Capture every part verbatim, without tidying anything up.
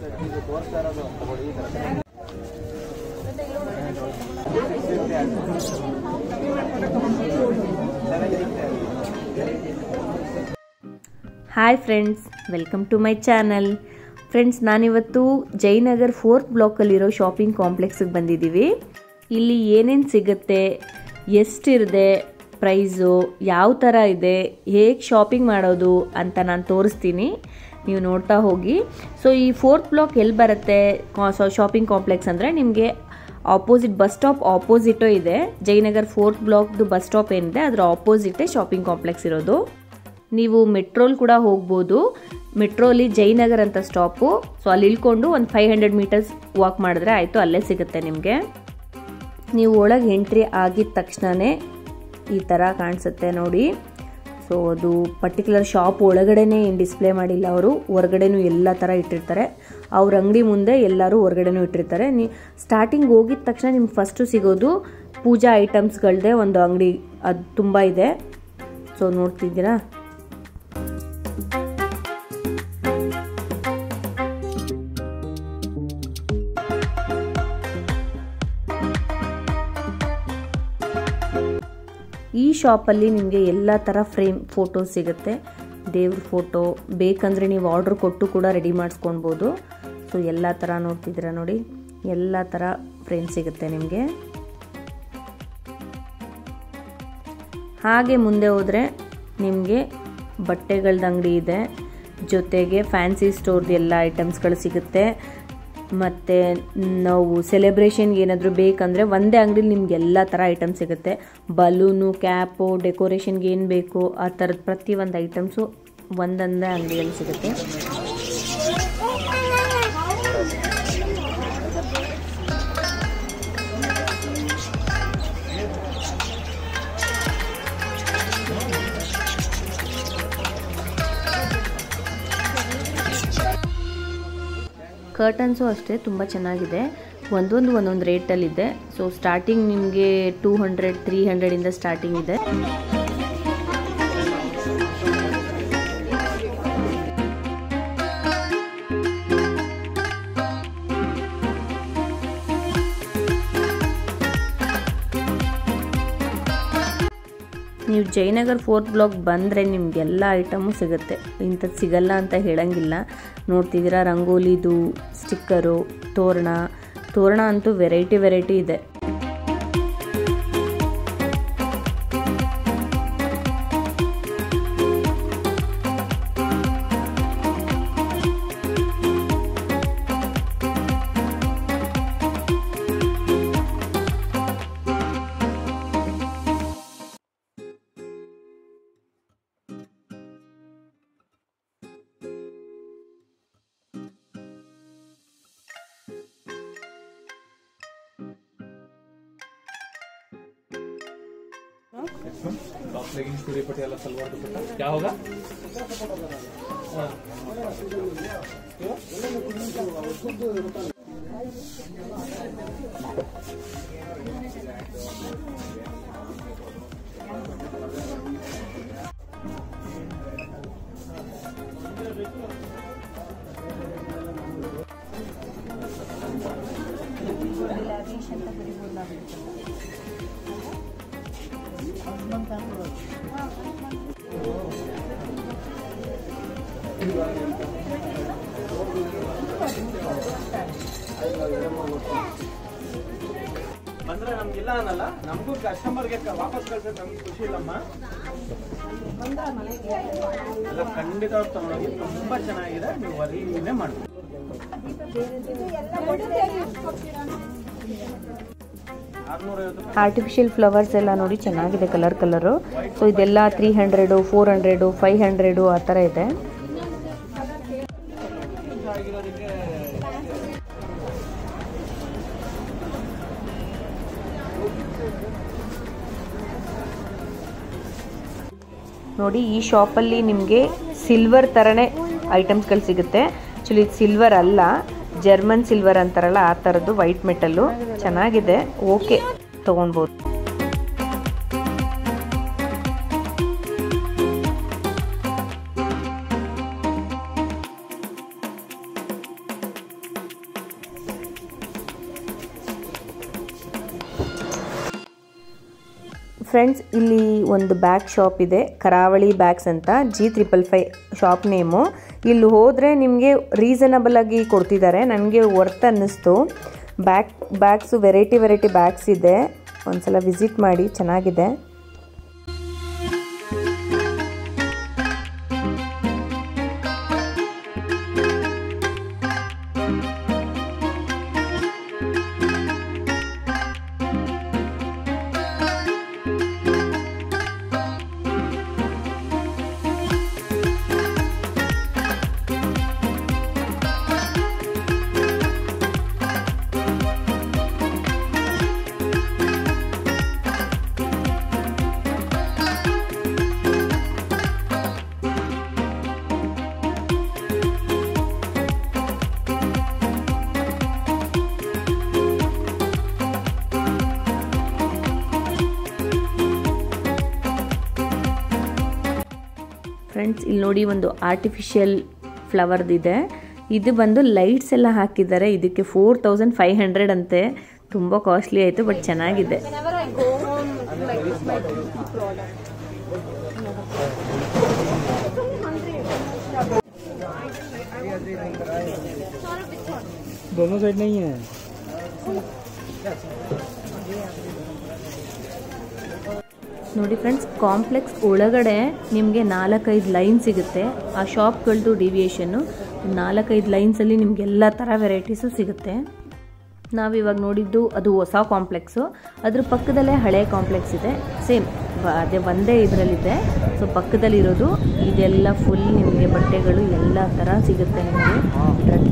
Hi friends, welcome to my channel. Friends, ನಾನಿವತ್ತು Jayanagar fourth ಬ್ಲಾಕಲ್ಲಿರೋ shopping ಕಾಂಪ್ಲೆಕ್ಸಿಗೆ ಬಂದಿದ್ದೀವಿ. ಇಲ್ಲಿ ಏನೇನು ಸಿಗುತ್ತೆ, ಎಷ್ಟಿದೆ ಪ್ರೈಸು, ಯಾವ ಥರ ಇದೆ, ಹೇಗೆ ಶಾಪಿಂಗ್ ಮಾಡೋದು ಅಂತ ನಾನು ತೋರಿಸ್ತೀನಿ, ನೀವು ನೋಡ್ತಾ ಹೋಗಿ. ಸೊ ಈ ಫೋರ್ತ್ ಬ್ಲಾಕ್ ಎಲ್ಲಿ ಬರುತ್ತೆ ಶಾಪಿಂಗ್ ಕಾಂಪ್ಲೆಕ್ಸ್ ಅಂದರೆ, ನಿಮಗೆ ಆಪೋಸಿಟ್ ಬಸ್ ಸ್ಟಾಪ್ ಆಪೋಸಿಟೋ ಇದೆ. ಜಯನಗರ್ ಫೋರ್ತ್ ಬ್ಲಾಕ್ದು ಬಸ್ ಸ್ಟಾಪ್ ಏನಿದೆ ಅದರ ಆಪೋಸಿಟೇ ಶಾಪಿಂಗ್ ಕಾಂಪ್ಲೆಕ್ಸ್ ಇರೋದು. ನೀವು ಮೆಟ್ರೋಲ್ ಕೂಡ ಹೋಗ್ಬೋದು. ಮೆಟ್ರೋಲಿ ಜಯನಗರ್ ಅಂತ ಸ್ಟಾಪು. ಸೊ ಅಲ್ಲಿ ಇಳ್ಕೊಂಡು ಒಂದು ಫೈವ್ ಹಂಡ್ರೆಡ್ ಮೀಟರ್ಸ್ ವಾಕ್ ಮಾಡಿದ್ರೆ ಆಯಿತು, ಅಲ್ಲೇ ಸಿಗುತ್ತೆ ನಿಮಗೆ. ನೀವು ಒಳಗೆ ಎಂಟ್ರಿ ಆಗಿದ ತಕ್ಷಣವೇ ಈ ಥರ ಕಾಣಿಸುತ್ತೆ ನೋಡಿ. ಸೊ ಅದು ಪರ್ಟಿಕ್ಯುಲರ್ ಶಾಪ್ ಒಳಗಡೆ ಏನು ಡಿಸ್ಪ್ಲೇ ಮಾಡಿಲ್ಲ ಅವರು, ಹೊರಗಡೆನೂ ಎಲ್ಲ ಥರ ಇಟ್ಟಿರ್ತಾರೆ. ಅವ್ರ ಅಂಗಡಿ ಮುಂದೆ ಎಲ್ಲರೂ ಹೊರಗಡೆನೂ ಇಟ್ಟಿರ್ತಾರೆ. ನೀ ಸ್ಟಾರ್ಟಿಂಗ್ ಹೋಗಿದ ತಕ್ಷಣ ನಿಮ್ಗೆ ಫಸ್ಟು ಸಿಗೋದು ಪೂಜಾ ಐಟಮ್ಸ್ಗಳದ್ದೇ ಒಂದು ಅಂಗಡಿ, ಅದು ತುಂಬ ಇದೆ. ಸೊ ನೋಡ್ತಿದ್ದೀರಾ, ಈ ಶಾಪಲ್ಲಿ ನಿಮಗೆ ಎಲ್ಲ ಥರ ಫ್ರೇಮ್ ಫೋಟೋ ಸಿಗುತ್ತೆ. ದೇವ್ರ ಫೋಟೋ ಬೇಕಂದರೆ ನೀವು ಆರ್ಡ್ರ್ ಕೊಟ್ಟು ಕೂಡ ರೆಡಿ ಮಾಡಿಸ್ಕೊಳ್ಬೋದು. ಸೊ ಎಲ್ಲ ಥರ ನೋಡ್ತಿದ್ದೀರಾ ನೋಡಿ, ಎಲ್ಲ ಥರ ಫ್ರೇಮ್ ಸಿಗುತ್ತೆ ನಿಮಗೆ. ಹಾಗೆ ಮುಂದೆ ಹೋದರೆ ನಿಮಗೆ ಬಟ್ಟೆಗಳದ್ದು ಅಂಗಡಿ ಇದೆ, ಜೊತೆಗೆ ಫ್ಯಾನ್ಸಿ ಸ್ಟೋರ್ದು ಎಲ್ಲ ಐಟಮ್ಸ್ಗಳು ಸಿಗುತ್ತೆ. ಮತ್ತು ನಾವು ಸೆಲೆಬ್ರೇಷನ್ಗೆ ಏನಾದರೂ ಬೇಕಂದರೆ ಒಂದೇ ಅಂಗಡಿಲಿ ನಿಮ್ಗೆ ಎಲ್ಲ ಥರ ಐಟಮ್ ಸಿಗುತ್ತೆ. ಬಲೂನು, ಕ್ಯಾಪು, ಡೆಕೋರೇಷನ್ಗೆ ಏನು ಬೇಕು ಆ ಥರದ್ದು ಪ್ರತಿಯೊಂದು ಐಟಮ್ಸು ಒಂದೊಂದೇ ಅಂಗಡಿಯಲ್ಲಿ ಸಿಗುತ್ತೆ. ಕರ್ಟನ್ಸು ಅಷ್ಟೇ ತುಂಬ ಚೆನ್ನಾಗಿದೆ, ಒಂದೊಂದು ಒಂದೊಂದು ರೇಟಲ್ಲಿದೆ. ಸೊ ಸ್ಟಾರ್ಟಿಂಗ್ ನಿಮಗೆ ಟೂ ಹಂಡ್ರೆಡ್ ತ್ರೀ ಹಂಡ್ರೆಡಿಂದ ಸ್ಟಾರ್ಟಿಂಗ್ ಇದೆ. ನೀವು ಜಯನಗರ್ ಫೋರ್ತ್ ಬ್ಲಾಕ್ ಬಂದರೆ ನಿಮಗೆಲ್ಲ ಐಟಮು ಸಿಗುತ್ತೆ, ಇಂಥದ್ದು ಸಿಗಲ್ಲ ಅಂತ ಹೇಳೋಂಗಿಲ್ಲ. ನೋಡ್ತಿದ್ದೀರಾ, ರಂಗೋಲಿದು, ಸ್ಟಿಕ್ಕರು, ತೋರಣ ತೋರಣ ಅಂತೂ ವೆರೈಟಿ ವೆರೈಟಿ ಇದೆ. टॉप लेगिंग्स पूरे पटियाला सलवार दुपट्टा क्या होगा? ಬಂದ್ರೆ ನಮ್ಗಿಲ್ಲ ಅನ್ನಲ್ಲ, ನಮಗೂ ಕಸ್ಟಮರ್ಗೆ ವಾಪಸ್ ಕಳ್ಸೋದು ನಮ್ಗೆ ಖುಷಿ ಇಲ್ಲಮ್ಮ. ಎಲ್ಲ ಖಂಡಿತವಾಗಿ ತಗೊಂಡೋಗಿ, ತುಂಬ ಚೆನ್ನಾಗಿದೆ, ನೀವು ವರೀನೇ ಮಾಡ್ತೀವಿ. ಆರ್ಟಿಫಿಷಿಯಲ್ ಫ್ಲವರ್ಸ್ ಎಲ್ಲ ನೋಡಿ ಚೆನ್ನಾಗಿದೆ, ಕಲರ್ ಕಲರು. ಸೊ ಇದೆಲ್ಲ three hundred four hundred five hundred ಆ ಥರ ಇದೆ. ನೋಡಿ, ಈ ಶಾಪಲ್ಲಿ ನಿಮಗೆ ಸಿಲ್ವರ್ ಥರನೇ ಐಟಮ್ಸ್ಗಳು ಸಿಗುತ್ತೆ. ಆ್ಯಕ್ಚುಲಿ ಇದು ಸಿಲ್ವರ್ ಅಲ್ಲ, ಜರ್ಮನ್ ಸಿಲ್ವರ್ ಅಂತಾರಲ್ಲ ಆ ಥರದ್ದು ವೈಟ್ ಮೆಟಲ್ಲು. ಚೆನ್ನಾಗಿದೆ, ಓಕೆ, ತೊಗೊಳ್ಬೋದು. ಫ್ರೆಂಡ್ಸ್, ಇಲ್ಲಿ ಒಂದು ಬ್ಯಾಗ್ ಶಾಪ್ ಇದೆ, ಕರಾವಳಿ ಬ್ಯಾಗ್ಸ್ ಅಂತ, G triple five shop name. ಇಲ್ಲಿ ಹೋದರೆ ನಿಮಗೆ ರೀಸನಬಲ್ ಆಗಿ ಕೊಡ್ತಿದ್ದಾರೆ, ನನಗೆ ವರ್ತ್ ಅನ್ನಿಸ್ತು. Bag bags variety variety bags ಇದೆ, ಒಂದು ಸಲ ವಿಸಿಟ್ ಮಾಡಿ, ಚೆನ್ನಾಗಿದೆ. ಫ್ರೆಂಡ್ಸ್, ಇಲ್ಲಿ ನೋಡಿ ಒಂದು ಆರ್ಟಿಫಿಷಿಯಲ್ ಫ್ಲವರ್ದಿದೆ, ಇದು ಬಂದು ಲೈಟ್ಸ್ ಎಲ್ಲ ಹಾಕಿದ್ದಾರೆ, ಇದಕ್ಕೆ ಫೋರ್ ತೌಸಂಡ್ ಫೈವ್ ಹಂಡ್ರೆಡ್ ಅಂತೆ, ತುಂಬ ಕಾಸ್ಟ್ಲಿ ಆಯಿತು, ಬಟ್ ಚೆನ್ನಾಗಿದೆ. ನೋಡಿ ಫ್ರೆಂಡ್ಸ್, ಕಾಂಪ್ಲೆಕ್ಸ್ ಒಳಗಡೆ ನಿಮಗೆ ನಾಲ್ಕೈದು ಲೈನ್ ಸಿಗುತ್ತೆ, ಆ ಶಾಪ್ಗಳದ್ದು ಡಿವಿಯೇಷನ್ನು ನಾಲ್ಕೈದು ಲೈನ್ಸಲ್ಲಿ ನಿಮ್ಗೆ ಎಲ್ಲ ಥರ ವೆರೈಟೀಸು ಸಿಗುತ್ತೆ. ನಾವಿವಾಗ ನೋಡಿದ್ದು ಅದು ಹೊಸ ಕಾಂಪ್ಲೆಕ್ಸು, ಅದ್ರ ಪಕ್ಕದಲ್ಲೇ ಹಳೆ ಕಾಂಪ್ಲೆಕ್ಸ್ ಇದೆ, ಸೇಮ್ ಅದೇ ಒಂದೇ ಇದರಲ್ಲಿದೆ. ಸೊ ಪಕ್ಕದಲ್ಲಿರೋದು ಇದೆಲ್ಲ ಫುಲ್ ನಿಮಗೆ ಬಟ್ಟೆಗಳು ಎಲ್ಲ ಥರ ಸಿಗುತ್ತೆ ನಿಮಗೆ.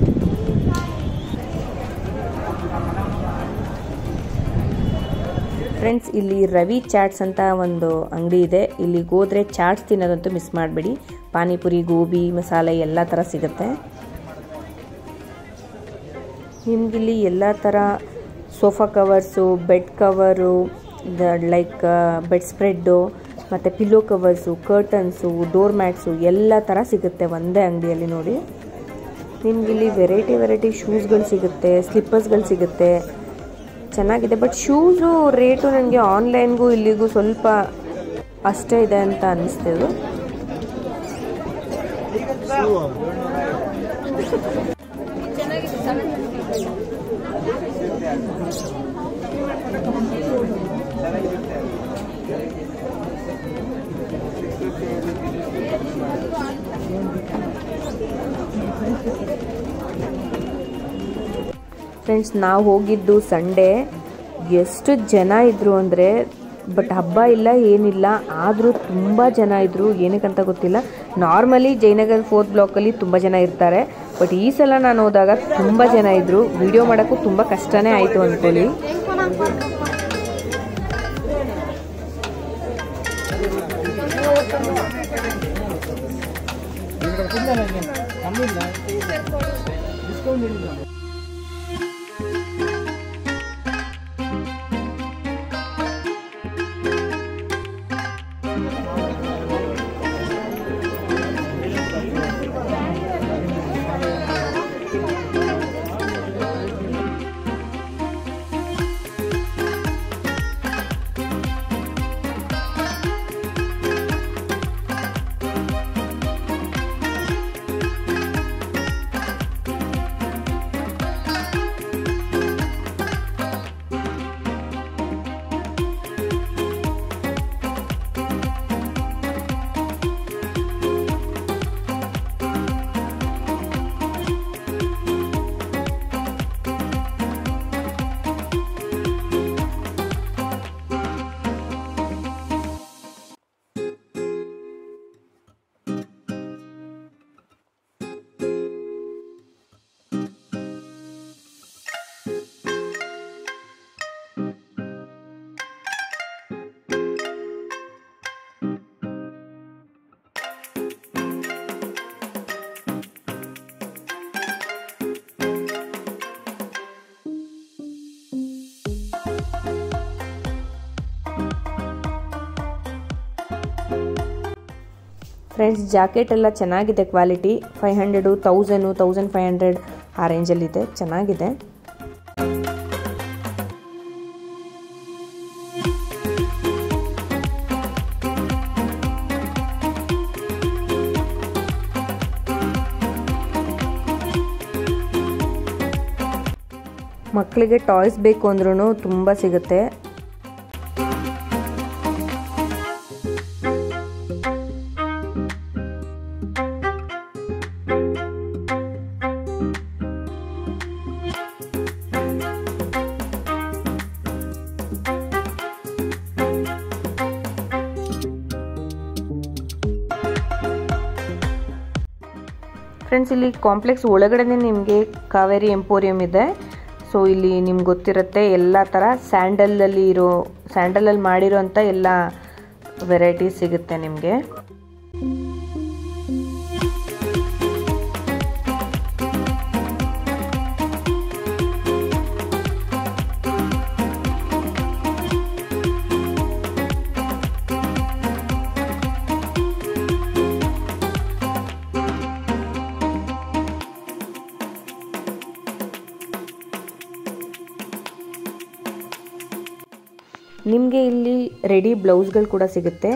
ಫ್ರೆಂಡ್ಸ್, ಇಲ್ಲಿ ರವಿ ಚಾಟ್ಸ್ ಅಂತ ಒಂದು ಅಂಗಡಿ ಇದೆ, ಇಲ್ಲಿ ಹೋದರೆ ಚಾಟ್ಸ್ ತಿನ್ನೋದಂತೂ ಮಿಸ್ ಮಾಡಬೇಡಿ, ಪಾನಿಪುರಿ, ಗೋಬಿ, ಮಸಾಲೆ ಎಲ್ಲ ಥರ ಸಿಗುತ್ತೆ ನಿಮ್ಗೆ. ಇಲ್ಲಿ ಎಲ್ಲ ಥರ sofa covers, bed cover, like bed spread, ಮತ್ತು pillow covers, curtains, door mats ಎಲ್ಲ ಥರ ಸಿಗುತ್ತೆ ಒಂದೇ ಅಂಗಡಿಯಲ್ಲಿ. ನೋಡಿ ನಿಮ್ಗೆ ಇಲ್ಲಿ ವೆರೈಟಿ ವೆರೈಟಿ ಶೂಸ್ಗಳು ಸಿಗುತ್ತೆ, ಸ್ಲಿಪ್ಪರ್ಸ್ಗಳು ಸಿಗುತ್ತೆ, ಚೆನ್ನಾಗಿದೆ. ಬಟ್ ಶೂಸು ರೇಟು ನನಗೆ ಆನ್ಲೈನ್ಗೂ ಇಲ್ಲಿಗೂ ಸ್ವಲ್ಪ ಅಷ್ಟೇ ಇದೆ ಅಂತ ಅನ್ನಿಸ್ತೇವೆ. ಫ್ರೆಂಡ್ಸ್, ನಾವು ಹೋಗಿದ್ದು ಸಂಡೇ, ಎಷ್ಟು ಜನ ಇದ್ದರು ಅಂದರೆ, ಬಟ್ ಹಬ್ಬ ಇಲ್ಲ ಏನಿಲ್ಲ, ಆದರೂ ತುಂಬ ಜನ ಇದ್ದರು, ಏನಕ್ಕಂತ ಗೊತ್ತಿಲ್ಲ. ನಾರ್ಮಲಿ ಜಯನಗರ್ ಫೋರ್ತ್ ಬ್ಲಾಕಲ್ಲಿ ತುಂಬ ಜನ ಇರ್ತಾರೆ, ಬಟ್ ಈ ಸಲ ನಾನು ಹೋದಾಗ ತುಂಬ ಜನ ಇದ್ದರು, ವಿಡಿಯೋ ಮಾಡೋಕ್ಕೂ ತುಂಬ ಕಷ್ಟನೇ ಆಯಿತು ಅಂದ್ಕೊಳ್ಳಿ. ಫ್ರೆಂಡ್ಸ್, ಜಾಕೆಟ್ ಎಲ್ಲ ಚೆನ್ನಾಗಿದೆ, quality five hundred, thousand, thousand five hundred ಆ ರೇಂಜಲ್ಲಿದೆ, ಚೆನ್ನಾಗಿದೆ. ಮಕ್ಕಳಿಗೆ ಟಾಯ್ಸ್ ಬೇಕು ಅಂದ್ರೂ ತುಂಬಾ ಸಿಗುತ್ತೆ. ಫ್ರೆಂಡ್ಸ್, ಇಲ್ಲಿ ಕಾಂಪ್ಲೆಕ್ಸ್ ಒಳಗಡೆನೇ ನಿಮಗೆ ಕಾವೇರಿ ಎಂಪೋರಿಯಂ ಇದೆ. ಸೊ ಇಲ್ಲಿ ನಿಮ್ಗೆ ಗೊತ್ತಿರುತ್ತೆ ಎಲ್ಲ ಥರ ಸ್ಯಾಂಡಲಲ್ಲಿ ಇರೋ ಸ್ಯಾಂಡಲಲ್ಲಿ ಮಾಡಿರೋಂಥ ಎಲ್ಲ ವೆರೈಟಿ ಸಿಗುತ್ತೆ ನಿಮಗೆ. ನಿಮಗೆ ಇಲ್ಲಿ ರೆಡಿ ಬ್ಲೌಸ್ಗಳು ಕೂಡ ಸಿಗುತ್ತೆ.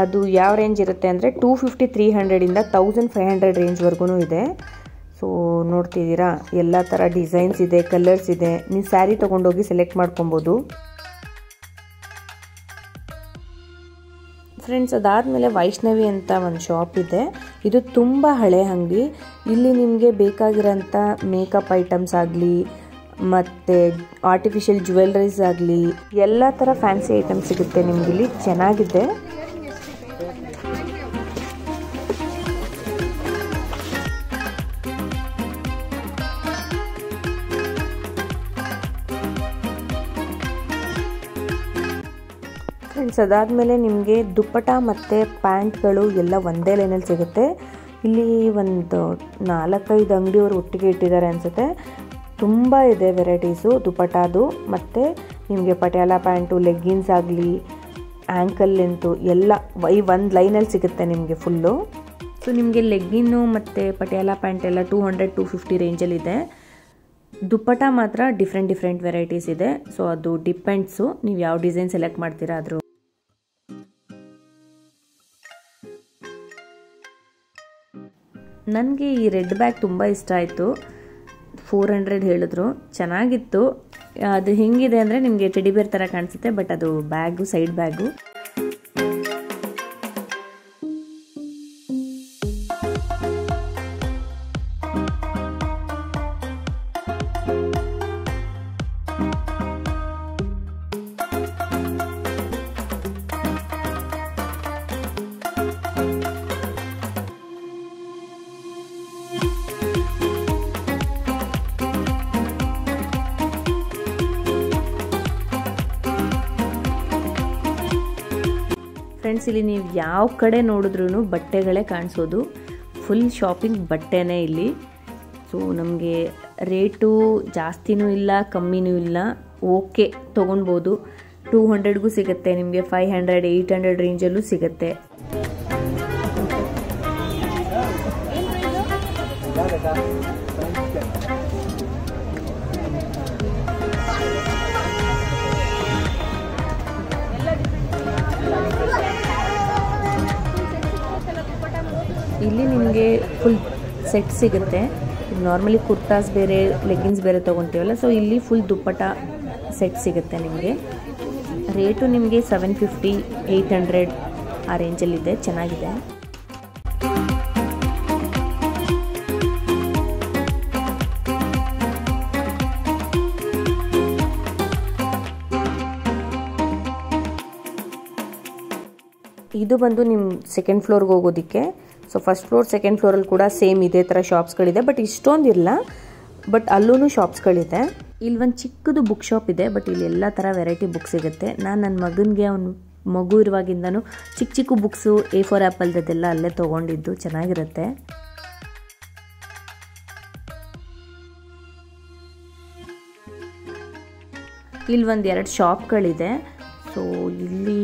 ಅದು ಯಾವ ರೇಂಜ್ ಇರುತ್ತೆ ಅಂದರೆ ಟೂ ಫಿಫ್ಟಿ ತ್ರೀ ಹಂಡ್ರೆಡಿಂದ ತೌಸಂಡ್ ಫೈವ್ ಹಂಡ್ರೆಡ್ ರೇಂಜ್ವರೆಗೂ ಇದೆ. ಸೊ ನೋಡ್ತಿದ್ದೀರಾ, ಎಲ್ಲ ಥರ ಡಿಸೈನ್ಸ್ ಇದೆ, ಕಲರ್ಸ್ ಇದೆ. ನೀವು ಸ್ಯಾರಿ ತೊಗೊಂಡೋಗಿ ಸೆಲೆಕ್ಟ್ ಮಾಡ್ಕೊಬೋದು. ಫ್ರೆಂಡ್ಸ್, ಅದಾದಮೇಲೆ ವೈಷ್ಣವಿ ಅಂತ ಒಂದು ಶಾಪ್ ಇದೆ. ಇದು ತುಂಬ ಹಳೆ ಅಂಗಡಿ. ಇಲ್ಲಿ ನಿಮಗೆ ಬೇಕಾಗಿರೋಂಥ ಮೇಕಪ್ ಐಟಮ್ಸ್ ಆಗಲಿ ಮತ್ತು ಆರ್ಟಿಫಿಷಿಯಲ್ ಜ್ಯುವೆಲ್ರೀಸ್ ಆಗಲಿ ಎಲ್ಲ ಥರ ಫ್ಯಾನ್ಸಿ ಐಟಮ್ಸ್ ಸಿಗುತ್ತೆ ನಿಮಗಿಲ್ಲಿ. ಚೆನ್ನಾಗಿದೆ. ಫ್ರೆಂಡ್ಸ್, ಅದಾದಮೇಲೆ ನಿಮಗೆ ದುಪ್ಪಟ ಮತ್ತು ಪ್ಯಾಂಟ್ಗಳು ಎಲ್ಲ ಒಂದೇ ಲೈನಲ್ಲಿ ಸಿಗುತ್ತೆ. ಇಲ್ಲಿ ಒಂದು ನಾಲ್ಕೈದು ಅಂಗಡಿಯವರು ಒಟ್ಟಿಗೆ ಇಟ್ಟಿದ್ದಾರೆ ಅನಿಸುತ್ತೆ. ತುಂಬ ಇದೆ ವೆರೈಟೀಸು ದುಪಟ್ಟಾದು, ಮತ್ತು ನಿಮಗೆ ಪಟಿಯಾಲ ಪ್ಯಾಂಟು, ಲೆಗ್ಗಿನ್ಸ್ ಆಗಲಿ, ಆ್ಯಂಕಲ್ ಲೆಂತು ಎಲ್ಲ ಈ ಒಂದು ಲೈನಲ್ಲಿ ಸಿಗುತ್ತೆ ನಿಮಗೆ ಫುಲ್ಲು. ಸೊ ನಿಮಗೆ ಲೆಗ್ಗಿನ್ನು ಮತ್ತು ಪಟಿಯಾಲ ಪ್ಯಾಂಟ್ ಎಲ್ಲ ಟೂ ಹಂಡ್ರೆಡ್ ಟೂ ಫಿಫ್ಟಿ ರೇಂಜಲ್ಲಿದೆ. ದುಪ್ಪಟ ಮಾತ್ರ ಡಿಫ್ರೆಂಟ್ ಡಿಫ್ರೆಂಟ್ ವೆರೈಟೀಸ್ ಇದೆ. ಸೊ ಅದು ಡಿಪೆಂಡ್ಸು ನೀವು ಯಾವ ಡಿಸೈನ್ ಸೆಲೆಕ್ಟ್ ಮಾಡ್ತೀರಾ ಅದ್ರ. ನನಗೆ ಈ ರೆಡ್ ಬ್ಯಾಗ್ ತುಂಬ ಇಷ್ಟ ಆಯಿತು. ಫೋರ್ ಹಂಡ್ರೆಡ್ ಹೇಳಿದ್ರು, ಚೆನ್ನಾಗಿತ್ತು. ಅದು ಹೆಂಗಿದೆ ಅಂದರೆ ನಿಮಗೆ ಟೆಡಿಬೇರ್ ಥರ ಕಾಣಿಸುತ್ತೆ, ಬಟ್ ಅದು ಬ್ಯಾಗು ಸೈಡ್ ಬ್ಯಾಗು. ಫ್ರೆಂಡ್ಸ್, ಇಲ್ಲಿ ನೀವು ಯಾವ ಕಡೆ ನೋಡಿದ್ರೂ ಬಟ್ಟೆಗಳೇ ಕಾಣಿಸೋದು. ಫುಲ್ ಶಾಪಿಂಗ್ ಬಟ್ಟೆನೇ ಇಲ್ಲಿ. ಸೊ ನಮಗೆ ರೇಟು ಜಾಸ್ತಿನೂ ಇಲ್ಲ, ಕಮ್ಮಿನೂ ಇಲ್ಲ, ಓಕೆ ತೊಗೊಳ್ಬೋದು. ಟೂ ಹಂಡ್ರೆಡ್ಗೂ ಸಿಗುತ್ತೆ ನಿಮಗೆ, ಫೈವ್ ಹಂಡ್ರೆಡ್ ಏಯ್ಟ್ ಹಂಡ್ರೆಡ್ ರೇಂಜಲ್ಲೂ ಸಿಗುತ್ತೆ. ಇಲ್ಲಿ ನಿಮಗೆ ಫುಲ್ ಸೆಟ್ ಸಿಗುತ್ತೆ. ನಾರ್ಮಲಿ ಕುರ್ತಾಸ್ ಬೇರೆ, ಲೆಗ್ಗಿನ್ಸ್ ಬೇರೆ ತೊಗೊತೀವಲ್ಲ, ಸೊ ಇಲ್ಲಿ ಫುಲ್ ದುಪ್ಪಟ ಸೆಟ್ ಸಿಗುತ್ತೆ ನಿಮಗೆ. ರೇಟು ನಿಮಗೆ ಸೆವೆನ್ ಫಿಫ್ಟಿ ಏಯ್ಟ್ ಹಂಡ್ರೆಡ್ ಆ ರೇಂಜಲ್ಲಿದೆ. ಚೆನ್ನಾಗಿದೆ. ಇದು ಬಂದು ನಿಮ್ಮ ಸೆಕೆಂಡ್ ಫ್ಲೋರ್ಗೆ ಹೋಗೋದಕ್ಕೆ. ಸೊ ಫಸ್ಟ್ ಫ್ಲೋರ್ ಸೆಕೆಂಡ್ ಫ್ಲೋರಲ್ಲಿ ಕೂಡ ಸೇಮ್ ಇದೇ ಥರ ಶಾಪ್ಸ್ಗಳಿದೆ, ಬಟ್ ಇಷ್ಟೊಂದಿಲ್ಲ, ಬಟ್ ಅಲ್ಲೂ ಶಾಪ್ಸ್ಗಳಿದೆ. ಇಲ್ಲಿ ಒಂದು ಚಿಕ್ಕದು ಬುಕ್ ಶಾಪ್ ಇದೆ, ಬಟ್ ಇಲ್ಲಿ ಎಲ್ಲ ಥರ ವೆರೈಟಿ ಬುಕ್ಸ್ ಸಿಗುತ್ತೆ. ನಾನು ನನ್ನ ಮಗನಿಗೆ, ಅವನು ಮಗು ಇರುವಾಗಿಂದನೂ ಚಿಕ್ಕ ಚಿಕ್ಕ ಬುಕ್ಸು ಎ ಫೋರ್ ಆ್ಯಪಲ್ದೆಲ್ಲ ಅಲ್ಲೇ ತೊಗೊಂಡಿದ್ದು. ಚೆನ್ನಾಗಿರುತ್ತೆ. ಇಲ್ಲಿ ಒಂದು ಎರಡು ಶಾಪ್ಗಳಿದೆ. ಸೊ ಇಲ್ಲಿ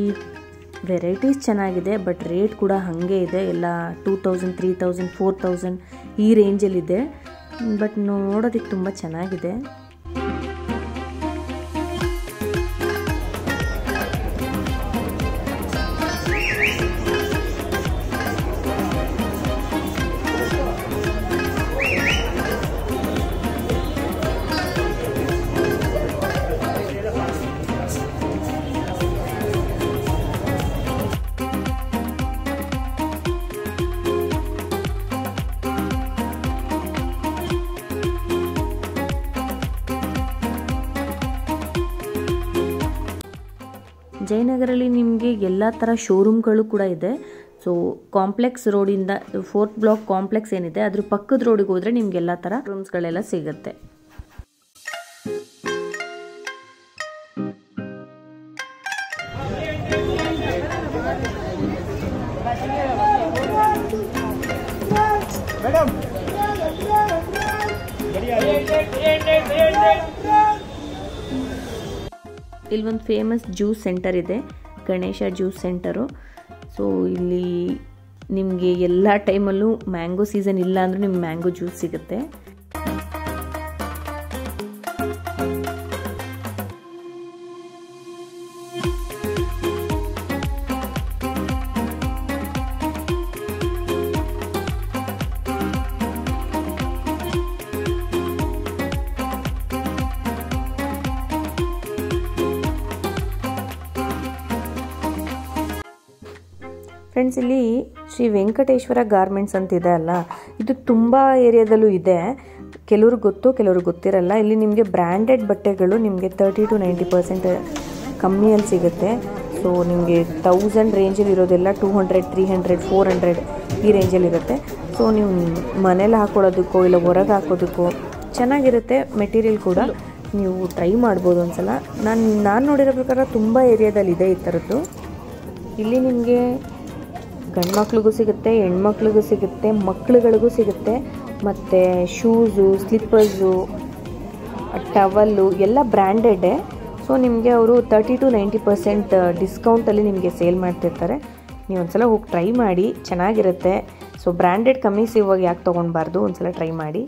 ವೆರೈಟೀಸ್ ಚೆನ್ನಾಗಿದೆ, ಬಟ್ ರೇಟ್ ಕೂಡ ಹಾಗೆ ಇದೆ. ಎಲ್ಲ two thousand three thousand four thousand ಈ ರೇಂಜಲ್ಲಿದೆ, ಬಟ್ ನೋಡೋದಕ್ಕೆ ತುಂಬ ಚೆನ್ನಾಗಿದೆ. ಜಯನಗರಲ್ಲಿ ನಿಮಗೆ ಎಲ್ಲಾ ತರ ಶೋರೂಮ್ ಗಳು ಕೂಡ ಇದೆ ಸೋ ಕಾಂಪ್ಲೆಕ್ಸ್ ರೋಡ್ ಇಂದ fourth ಬ್ಲಾಕ್ ಕಾಂಪ್ಲೆಕ್ಸ್ ಏನಿದೆ ಅದರ ಪಕ್ಕದ ರೋಡ್ ಗೆ ಹೋದ್ರೆ ನಿಮಗೆ ಎಲ್ಲಾ ತರ ರೂಮ್ಸ್ ಗಳೆಲ್ಲ ಸಿಗುತ್ತೆ ಮೇಡಂ ಇಲ್ಲಿ ಒಂದು ಫೇಮಸ್ ಜ್ಯೂಸ್ ಸೆಂಟರ್ ಇದೆ ಗಣೇಶ ಜ್ಯೂಸ್ ಸೆಂಟರ್ ಸೋ ಇಲ್ಲಿ ನಿಮಗೆ ಎಲ್ಲಾ ಟೈಮ್ ಅಲ್ಲೂ ಮ್ಯಾಂಗೋ ಸೀಸನ್ ಇಲ್ಲ ಅಂದ್ರೆ ನಿಮಗೆ ಮ್ಯಾಂಗೋ ಜ್ಯೂಸ್ ಸಿಗುತ್ತೆ फ्रेंड्स ಇಲ್ಲಿ ಶ್ರೀ ವೆಂಕಟೇಶ್ವರ ಗಾರ್ಮೆಂಟ್ಸ್ ಅಂತ ಇದೆ ಅಲ್ಲ ಇದು ತುಂಬಾ ಏರಿಯಾದಲ್ಲೂ ಇದೆ ಕೆಲವರು ಗೊತ್ತು ಕೆಲವರು ಗೊತ್ತಿರಲ್ಲ ಇಲ್ಲಿ ನಿಮಗೆ ಬ್ರಾಂಡೆಡ್ ಬಟ್ಟೆಗಳು ನಿಮಗೆ thirty to ninety percent ಕಮ್ಮಿಯಲ್ಲಿ ಸಿಗುತ್ತೆ ಸೋ ನಿಮಗೆ one thousand ರೇಂಜ್ ಅಲ್ಲಿ ಇರೋದೆಲ್ಲ two hundred three hundred four hundred ಈ ರೇಂಜ್ ಅಲ್ಲಿ ಇರುತ್ತೆ ಸೋ ನೀವು ಮನೆಯಲ್ಲಿ ಹಾಕೊಳ್ಳೋದಕ್ಕೋ ಇಲ್ಲ ಹೊರಗೆ ಹಾಕೋದಕ್ಕೋ ಚೆನ್ನಾಗಿರುತ್ತೆ ಮೆಟೀರಿಯಲ್ ಕೂಡ ನೀವು ಟ್ರೈ ಮಾಡಬಹುದು ಒಂದಸಲ ನಾನು ನಾನು ನೋಡಿರೋ ಪ್ರಕಾರ ತುಂಬಾ ಏರಿಯಾದಲ್ಲಿ ಇದೆ ಈ ತರದ್ದು ಇಲ್ಲಿ ನಿಮಗೆ ಗಂಡ ಮಕ್ಕಳಿಗೂ ಸಿಗುತ್ತೆ ಹೆಣ್ಣು ಮಕ್ಕಳಿಗೂ ಸಿಗುತ್ತೆ ಮಕ್ಕಳುಗಳಿಗೂ ಸಿಗುತ್ತೆ ಮತ್ತೆ ಶೂಸ್ ಸ್ಲಿಪ್ಪರ್ಸ್ ಟವಲ್ ಎಲ್ಲ ಬ್ರಾಂಡೆಡ್ ಸೋ ನಿಮಗೆ ಅವರು thirty to ninety percent discount ಅಲ್ಲಿ ನಿಮಗೆ ಸೇಲ್ ಮಾಡ್ತಿರ್ತಾರೆ ನೀವು ಒಂದಸಲ ಹೋಗಿ ಟ್ರೈ ಮಾಡಿ ಚೆನ್ನಾಗಿರುತ್ತೆ ಸೋ ಬ್ರಾಂಡೆಡ್ ಕಮೀಸ್ ಇವಾಗ ಯಾಕೆ ತಗೊಂಡಬಾರದು ಒಂದಸಲ ಟ್ರೈ ಮಾಡಿ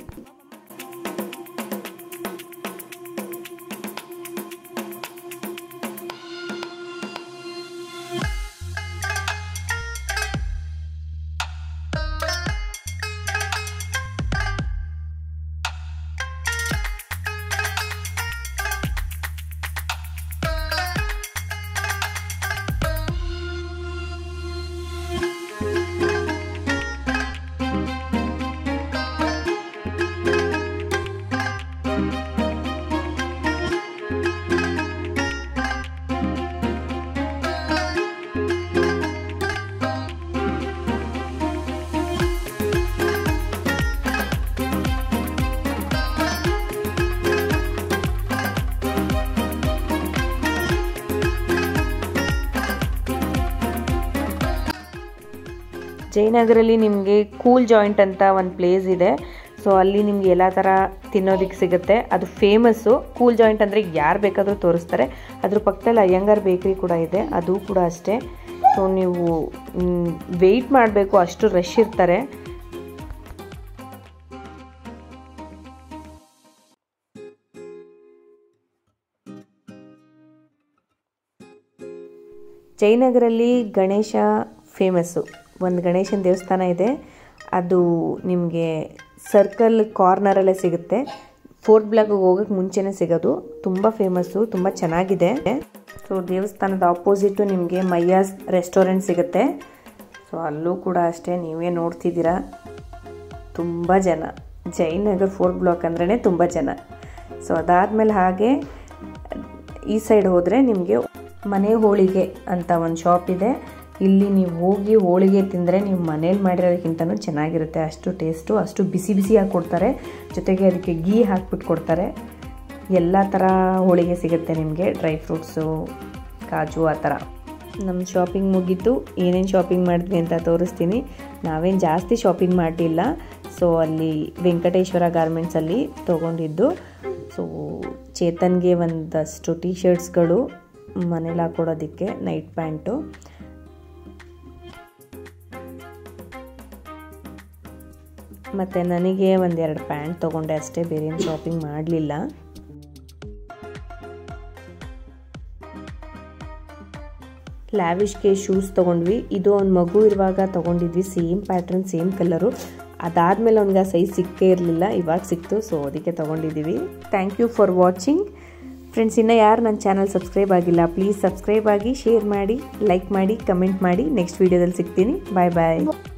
ಜಯನಗರಲ್ಲಿ ನಿಮಗೆ ಕೂಲ್ ಜಾಯಿಂಟ್ ಅಂತ ಒಂದು ಪ್ಲೇಸ್ ಇದೆ ಸೋ ಅಲ್ಲಿ ನಿಮಗೆ ಎಲ್ಲಾ ತರ ತಿನ್ನೋದಿಕ್ಕೆ ಸಿಗುತ್ತೆ ಅದು ಫೇಮಸ್ ಕೂಲ್ ಜಾಯಿಂಟ್ ಅಂದ್ರೆ ಯಾರು ಬೇಕಾದರೂ ತೋರಿಸ್ತಾರೆ ಅದರ ಪಕ್ಕದಲ್ಲಿ ಅಯ್ಯಂಗಾರ್ ಬೇಕರಿ ಕೂಡ ಇದೆ ಅದು ಕೂಡ ಅಷ್ಟೇ ಸೋ ನೀವು ವೇಟ್ ಮಾಡಬೇಕು ಅಷ್ಟು ರಶ್ ಇರ್ತಾರೆ ಜಯನಗರಲ್ಲಿ ಗಣೇಶ ಫೇಮಸ್ ಒಂದು ಗಣೇಶನ ದೇವಸ್ಥಾನ ಇದೆ ಅದು ನಿಮಗೆ ಸರ್ಕಲ್ ಕಾರ್ನರ್ ಅಲ್ಲಿ ಸಿಗುತ್ತೆ fourth ಬ್ಲಾಕ್ ಗೆ ಹೋಗಕ್ಕೆ ಮುಂಚೆನೇ ಸಿಗೋದು ತುಂಬಾ ಫೇಮಸ್ ತುಂಬಾ ಚೆನ್ನಾಗಿದೆ ಸೋ ದೇವಸ್ಥಾನದ ಆಪೋಸಿಟ್ ನಿಮಗೆ ಮಯ್ಯಾಸ್ ರೆಸ್ಟೋರೆಂಟ್ ಸಿಗುತ್ತೆ ಸೋ ಅಲ್ಲೂ ಕೂಡ ಅಷ್ಟೇ ನೀವೇ ನೋಡ್ತಿದ್ದೀರಾ ತುಂಬಾ ಜನ ಜಯನಗರ fourth ಬ್ಲಾಕ್ ಅಂದ್ರೇನೆ ತುಂಬಾ ಜನ ಸೋ ಅದಾದ್ಮೇಲೆ ಹಾಗೆ ಈ ಸೈಡ್ ಹೋದ್ರೆ ನಿಮಗೆ ಮನೆ ಹೋಳಿಗೆ ಅಂತ ಒಂದು ಶಾಪ್ ಇದೆ ಇಲ್ಲಿ ನೀವು ಹೋಗಿ ಹೋಳಿಗೆ ತಿಂದ್ರೆ ನೀವು ಮನೆಯಲ್ಲಿ ಮಾಡಿರೋದಕ್ಕಿಂತನೂ ಚೆನ್ನಾಗಿರುತ್ತೆ ಅಷ್ಟು ಟೇಸ್ಟು ಅಷ್ಟು ಬಿಸಿ ಬಿಸಿ ಹಾಕಿ ಕೊಡ್ತಾರೆ ಜೊತೆಗೆ ಅದಕ್ಕೆ ಗೀ ಹಾಕಿಬಿಟ್ಟು ಕೊಡ್ತಾರೆ ಎಲ್ಲ ಥರ ಹೋಳಿಗೆ ಸಿಗುತ್ತೆ ನಿಮಗೆ ಡ್ರೈ ಫ್ರೂಟ್ಸು ಕಾಜು ಆ ಥರ ನಮ್ಮ ಶಾಪಿಂಗ್ ಮುಗೀತು ಏನೇನು ಶಾಪಿಂಗ್ ಮಾಡಿದ್ವಿ ಅಂತ ತೋರಿಸ್ತೀನಿ ನಾವೇನು ಜಾಸ್ತಿ ಶಾಪಿಂಗ್ ಮಾಡಲಿಲ್ಲ ಸೊ ಅಲ್ಲಿ ವೆಂಕಟೇಶ್ವರ ಗಾರ್ಮೆಂಟ್ಸಲ್ಲಿ ತೊಗೊಂಡಿದ್ದು ಸೊ ಚೇತನ್ಗೆ ಒಂದಷ್ಟು ಟಿ ಶರ್ಟ್ಸ್ಗಳು ಮನೇಲಿ ಹಾಕ್ಕೊಡೋದಕ್ಕೆ ನೈಟ್ ಪ್ಯಾಂಟು ಮತ್ತೆ ನನಗೆ ಒಂದೆರಡು ಪ್ಯಾಂಟ್ ತಗೊಂಡೆ ಅಷ್ಟೇ ಬೇರೆ ಏನು ಶಾಪಿಂಗ್ ಮಾಡಲಿಲ್ಲ ಲ್ಯಾವಿಶ್ಗೆ ಶೂಸ್ ತಗೊಂಡ್ವಿ ಇದು ಅವನ ಮಗು ಇರುವಾಗ ತಗೊಂಡಿದ್ವಿ ಸೇಮ್ ಪ್ಯಾಟರ್ನ್ ಸೇಮ್ ಕಲರು ಅದಾದಮೇಲೆ ಅವನಿಗೆ ಆ ಸೈಜ್ ಸಿಕ್ಕೇ ಇರಲಿಲ್ಲ ಇವಾಗ ಸಿಕ್ತು ಸೊ ಅದಕ್ಕೆ ತಗೊಂಡಿದ್ದೀವಿ thank you for watching friends ಇನ್ನು ಯಾರು ನನ್ನ ಚಾನಲ್ ಸಬ್ಸ್ಕ್ರೈಬ್ ಆಗಿಲ್ಲ ಪ್ಲೀಸ್ ಸಬ್ಸ್ಕ್ರೈಬ್ ಆಗಿ ಶೇರ್ ಮಾಡಿ ಲೈಕ್ ಮಾಡಿ ಕಮೆಂಟ್ ಮಾಡಿ ನೆಕ್ಸ್ಟ್ ವೀಡಿಯೋದಲ್ಲಿ ಸಿಗ್ತೀನಿ ಬಾಯ್ ಬಾಯ್